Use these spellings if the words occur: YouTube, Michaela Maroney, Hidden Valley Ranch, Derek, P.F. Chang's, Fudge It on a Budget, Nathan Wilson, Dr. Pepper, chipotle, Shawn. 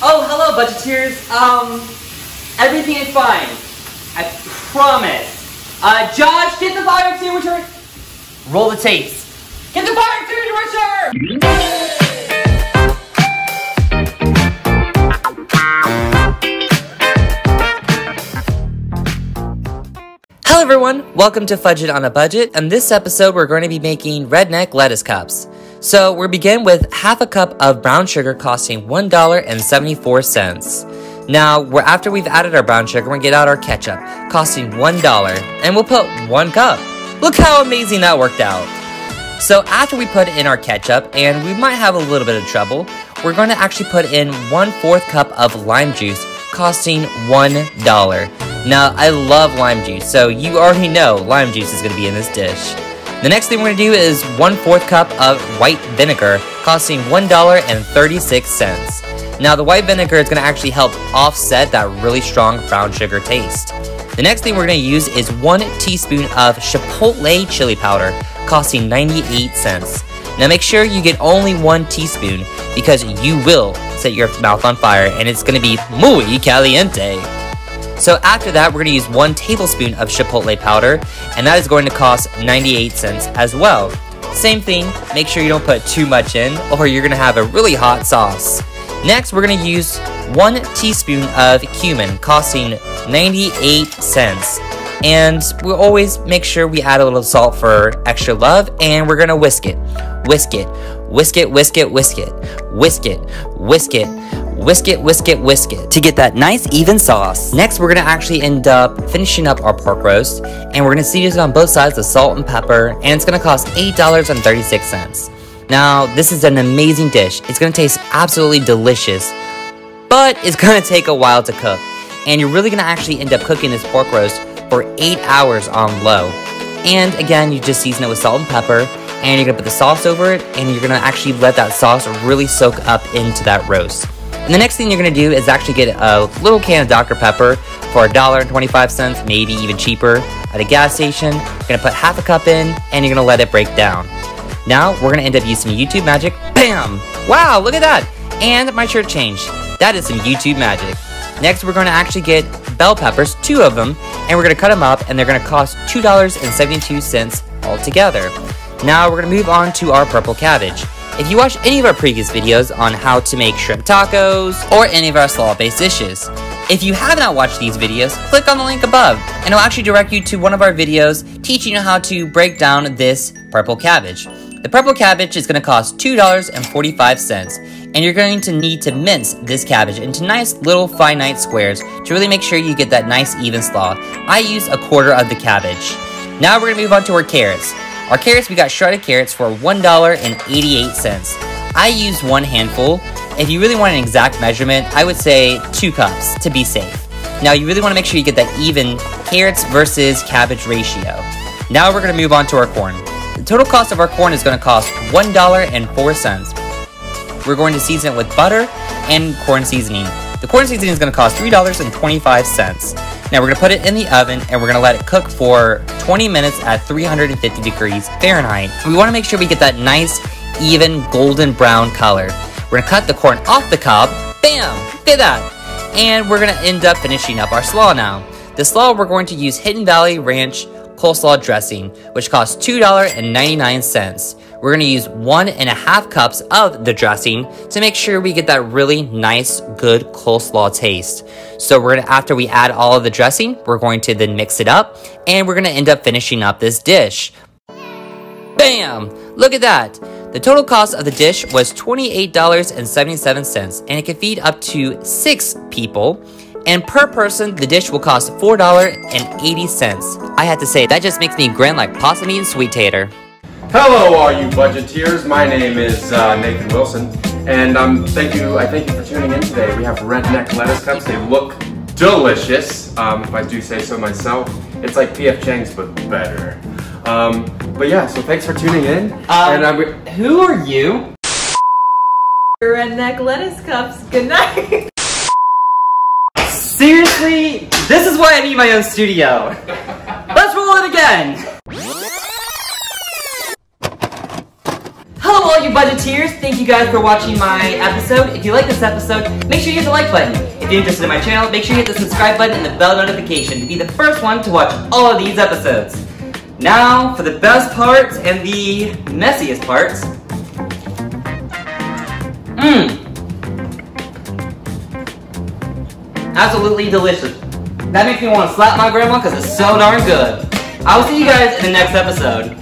Oh, hello, budgeteers. Everything is fine. I promise. Josh, get the fire extinguisher. Roll the tapes. Get the fire extinguisher. Hello everyone, welcome to Fudge It on a Budget. In this episode, we're going to be making redneck lettuce cups. So we'll begin with half a cup of brown sugar costing $1.74. Now, after we've added our brown sugar, we're gonna get out our ketchup costing $1 and we'll put 1 cup. Look how amazing that worked out. So after we put in our ketchup, and we might have a little bit of trouble, we're gonna actually put in 1/4 cup of lime juice costing $1. Now, I love lime juice, so you already know lime juice is going to be in this dish. The next thing we're going to do is 1/4 cup of white vinegar, costing $1.36. Now, the white vinegar is going to actually help offset that really strong brown sugar taste. The next thing we're going to use is 1 teaspoon of chipotle chili powder, costing 98 cents. Now, make sure you get only 1 teaspoon because you will set your mouth on fire and it's going to be muy caliente. So after that, we're going to use 1 tablespoon of chipotle powder, and that is going to cost 98 cents as well. Same thing, make sure you don't put too much in, or you're going to have a really hot sauce. Next, we're going to use 1 teaspoon of cumin, costing 98 cents. And we'll always make sure we add a little salt for extra love, and we're going to whisk it. Whisk it. Whisk it, whisk it, whisk it. Whisk it, whisk it. Whisk it, whisk it, whisk it to get that nice even sauce. Next, we're gonna actually end up finishing up our pork roast, and we're gonna season it on both sides with salt and pepper, and it's gonna cost $8.36. Now, this is an amazing dish. It's gonna taste absolutely delicious, but it's gonna take a while to cook, and you're really gonna actually end up cooking this pork roast for 8 hours on low. And again, you just season it with salt and pepper, and you're gonna put the sauce over it, and you're gonna actually let that sauce really soak up into that roast. And the next thing you're going to do is actually get a little can of Dr. Pepper for $1.25, maybe even cheaper, at a gas station. You're going to put half a cup in, and you're going to let it break down. Now, we're going to end up using YouTube magic. Bam! Wow, look at that! And my shirt changed. That is some YouTube magic. Next, we're going to actually get bell peppers, 2 of them, and we're going to cut them up, and they're going to cost $2.72 altogether. Now, we're going to move on to our purple cabbage. If you watch any of our previous videos on how to make shrimp tacos or any of our slaw-based dishes, if you have not watched these videos, click on the link above and it'll actually direct you to one of our videos teaching you how to break down this purple cabbage. The purple cabbage is going to cost $2.45, and you're going to need to mince this cabbage into nice little finite squares to really make sure you get that nice even slaw. I use 1/4 of the cabbage. Now we're going to move on to our carrots. Our carrots, we got shredded carrots for $1.88. I used 1 handful. If you really want an exact measurement, I would say 2 cups to be safe. Now, you really want to make sure you get that even carrots versus cabbage ratio. Now we're going to move on to our corn. The total cost of our corn is going to cost $1.04. We're going to season it with butter and corn seasoning. The corn seasoning is going to cost $3.25. Now we're going to put it in the oven and we're going to let it cook for 20 minutes at 350 degrees Fahrenheit. We want to make sure we get that nice, even, golden brown color. We're going to cut the corn off the cob. Bam! Look at that! And we're going to end up finishing up our slaw now. The slaw, we're going to use Hidden Valley Ranch coleslaw dressing, which costs $2.99. We're going to use 1.5 cups of the dressing to make sure we get that really nice, good coleslaw taste. So we're going to, after we add all of the dressing, we're going to then mix it up, and we're going to end up finishing up this dish. Bam! Look at that! The total cost of the dish was $28.77, and it can feed up to 6 people. And per person, the dish will cost $4.80. I had to say, that just makes me grin like pasta meat and sweet tater. Hello, all you budgeteers. My name is Nathan Wilson, and I thank you for tuning in today. We have redneck lettuce cups. They look delicious, if I do say so myself. It's like P.F. Chang's, but better. But yeah, so thanks for tuning in. Who are you? Redneck lettuce cups. Good night. Seriously, this is why I need my own studio. Let's roll it again. Hello, all all you budgeteers, thank you guys for watching my episode. If you like this episode, make sure you hit the like button. If you're interested in my channel, make sure you hit the subscribe button and the bell notification to be the first one to watch all of these episodes. Now for the best parts and the messiest parts. Absolutely delicious. That makes me want to slap my grandma because it's so darn good. I will see you guys in the next episode.